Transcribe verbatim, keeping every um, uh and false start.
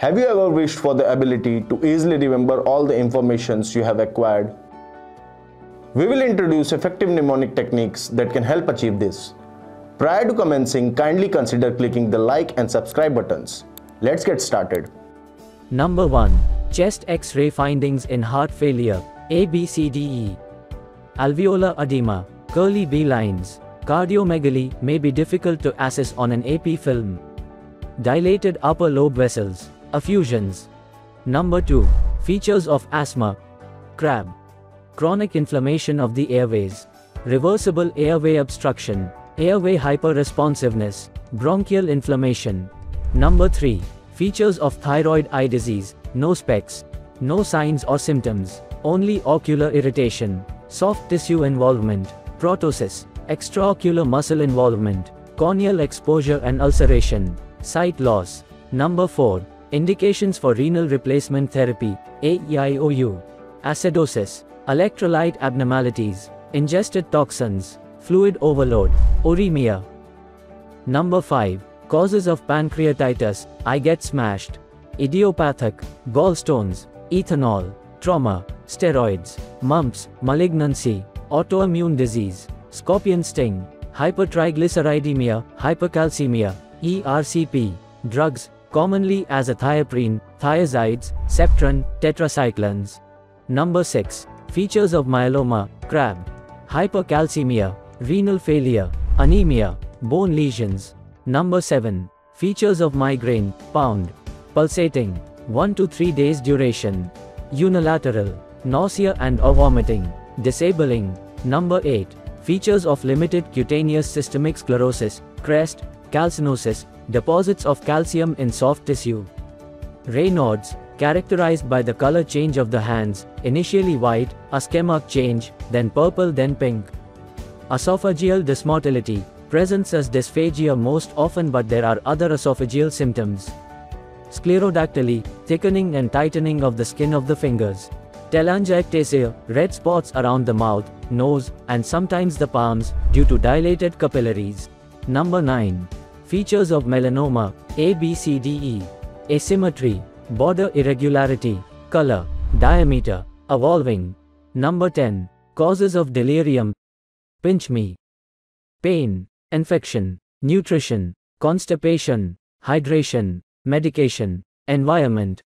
Have you ever wished for the ability to easily remember all the informations you have acquired? We will introduce effective mnemonic techniques that can help achieve this. Prior to commencing, kindly consider clicking the like and subscribe buttons. Let's get started. Number one. Chest X-ray findings in heart failure. A B C D E. Alveolar edema, curly B lines, cardiomegaly may be difficult to assess on an A P film. Dilated upper lobe vessels, effusions. Number two. Features of asthma. C R A B. Chronic inflammation of the airways. Reversible airway obstruction. Airway hyperresponsiveness. Bronchial inflammation. Number three. Features of thyroid eye disease. No specs. No signs or symptoms. Only ocular irritation. Soft tissue involvement. Ptosis. Extraocular muscle involvement. Corneal exposure and ulceration. Sight loss. Number four. Indications for renal replacement therapy. A E I O U. Acidosis. Electrolyte abnormalities. Ingested toxins. Fluid overload. Uremia. Number five. Causes of pancreatitis. Eye get smashed. Idiopathic. Gallstones. Ethanol. Trauma. Steroids. Mumps. Malignancy. Autoimmune disease. Scorpion sting. Hypertriglyceridemia. Hypercalcemia. E R C P. Drugs, commonly azathioprine, thiazides, Septrin, tetracyclines. Number six. Features of myeloma. C R A B. Hypercalcemia, renal failure, anemia, bone lesions. Number seven. Features of migraine. Pound. Pulsating. one to three days duration. Unilateral. Nausea and or vomiting. Disabling. Number eight. Features of limited cutaneous systemic sclerosis. Crest. Calcinosis, deposits of calcium in soft tissue. Raynaud's, characterized by the color change of the hands, initially white, a ischemic change, then purple, then pink. Esophageal dysmotility, presence as dysphagia most often, but there are other esophageal symptoms. Sclerodactyly, thickening and tightening of the skin of the fingers. Telangiectasia, red spots around the mouth, nose, and sometimes the palms, due to dilated capillaries. Number nine. Features of melanoma. A B C D E. Asymmetry, border irregularity, color, diameter, evolving. Number ten. Causes of delirium. Pinch me. Pain, infection, nutrition, constipation, hydration, medication, environment,